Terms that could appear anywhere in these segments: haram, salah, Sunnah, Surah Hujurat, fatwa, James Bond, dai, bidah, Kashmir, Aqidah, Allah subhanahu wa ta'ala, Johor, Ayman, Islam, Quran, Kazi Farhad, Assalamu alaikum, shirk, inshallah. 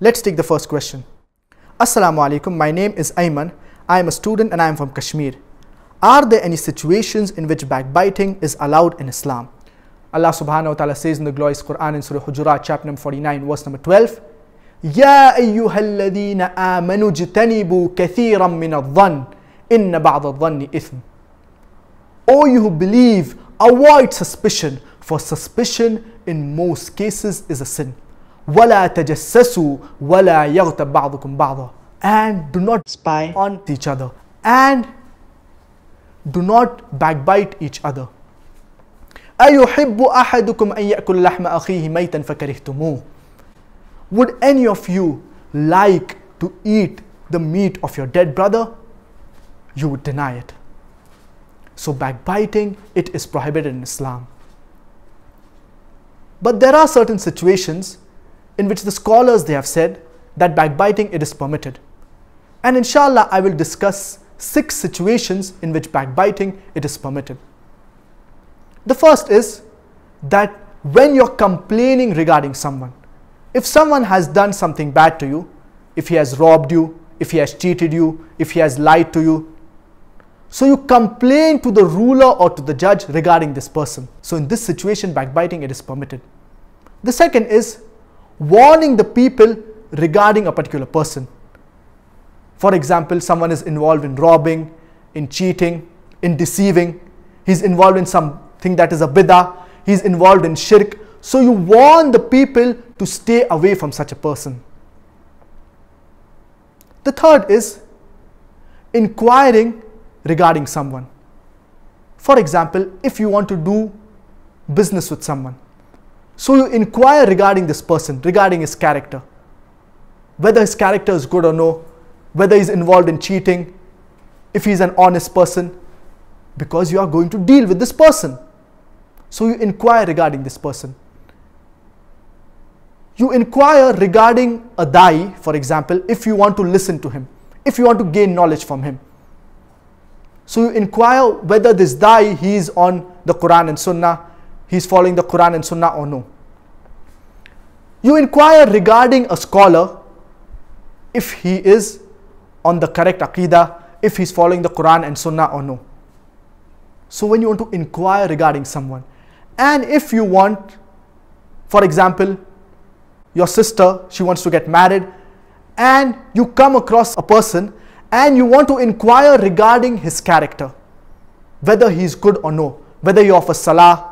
Let's take the first question. Assalamu alaikum, my name is Ayman. I am a student and I am from Kashmir. Are there any situations in which backbiting is allowed in Islam? Allah subhanahu wa ta'ala says in the glorious Quran in Surah Hujurat chapter number 49 verse number 12, Ya ayyuhalladhina amanu jtanibu kathiran min adh-dhann inna ba'da adh-dhanni ithm. O you who believe, avoid suspicion, for suspicion in most cases is a sin. وَلَا تَجَسَّسُوا وَلَا يَغْتَبْ بَعْضُكُمْ بَعْضًا. And do not spy on each other, and do not backbite each other. أَيُحِبُّ أَحَدُكُمْ أَن يَأْكُلَ لَحْمَ أَخِيهِ مَيْتًا فَكَرِهْتُمُوهُ. Would any of you like to eat the meat of your dead brother? You would deny it. So backbiting, it is prohibited in Islam. But there are certain situations in which the scholars, they have said that backbiting, it is permitted. And inshallah, I will discuss 6 situations in which backbiting, it is permitted. The first is that when you're complaining regarding someone, if someone has done something bad to you, if he has robbed you, if he has cheated you, if he has lied to you, so you complain to the ruler or to the judge regarding this person. So in this situation, backbiting, it is permitted. The second is warning the people regarding a particular person. For example, someone is involved in robbing, in cheating, in deceiving. He's involved in something that is a bidah. He's involved in shirk. So you warn the people to stay away from such a person. The third is inquiring regarding someone. For example, if you want to do business with someone, so you inquire regarding this person, regarding his character, whether his character is good or no, whether he's involved in cheating, if he's an honest person, because you are going to deal with this person. So you inquire regarding this person. You inquire regarding a dai, for example, if you want to listen to him, if you want to gain knowledge from him. So you inquire whether this dai, he is on the Quran and Sunnah, he is following the Quran and Sunnah or no. You inquire regarding a scholar if he is on the correct Aqidah, if he is following the Quran and Sunnah or no. So when you want to inquire regarding someone, and if you want, for example, your sister, she wants to get married, and you come across a person and you want to inquire regarding his character, whether he is good or no, whether he offers salah,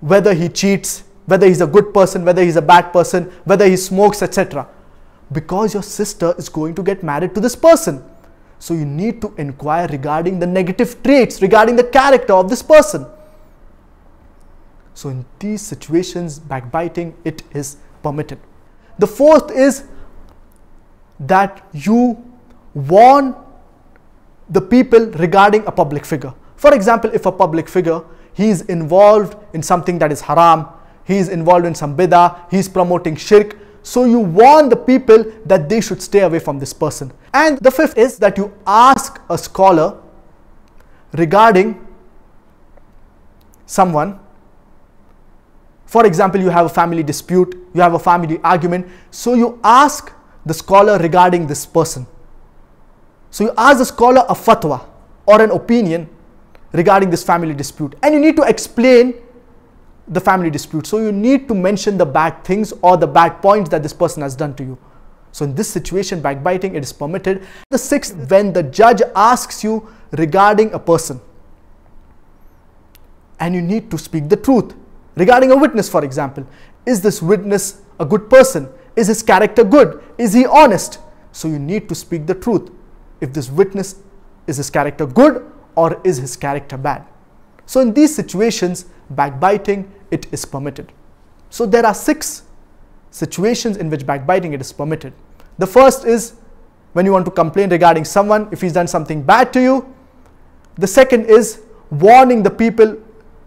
whether he cheats, whether he's a good person, whether he's a bad person, whether he smokes, etc. Because your sister is going to get married to this person. So you need to inquire regarding the negative traits, regarding the character of this person. So in these situations, backbiting, it is permitted. The fourth is that you warn the people regarding a public figure. For example, if a public figure, he is involved in something that is haram, he is involved in some bidah, he is promoting shirk, so you warn the people that they should stay away from this person. And the fifth is that you ask a scholar regarding someone. For example, you have a family dispute, you have a family argument, so you ask the scholar regarding this person. So you ask the scholar a fatwa or an opinion regarding this family dispute, and you need to explain the family dispute. So you need to mention the bad things or the bad points that this person has done to you. So in this situation, backbiting, it is permitted. The sixth, when the judge asks you regarding a person and you need to speak the truth regarding a witness, for example, is this witness a good person? Is his character good? Is he honest? So you need to speak the truth. If this witness, is his character good or is his character bad? So in these situations, backbiting, it is permitted. So there are 6 situations in which backbiting, it is permitted. The first is when you want to complain regarding someone, if he's done something bad to you. The second is warning the people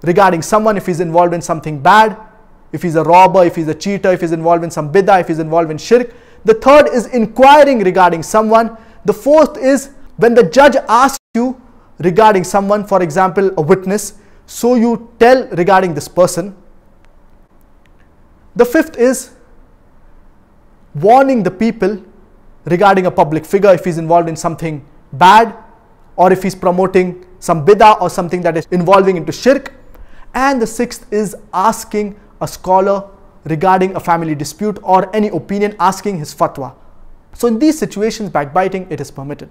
regarding someone if he's involved in something bad, if he's a robber, if he's a cheater, if he's involved in some bidah, if he's involved in shirk. The third is inquiring regarding someone. The fourth is when the judge asks you regarding someone, for example, a witness, so you tell regarding this person. The fifth is warning the people regarding a public figure if he's involved in something bad, or if he's promoting some bidah or something that is involving into shirk. And the sixth is asking a scholar regarding a family dispute or any opinion, asking his fatwa. So in these situations, backbiting, it is permitted.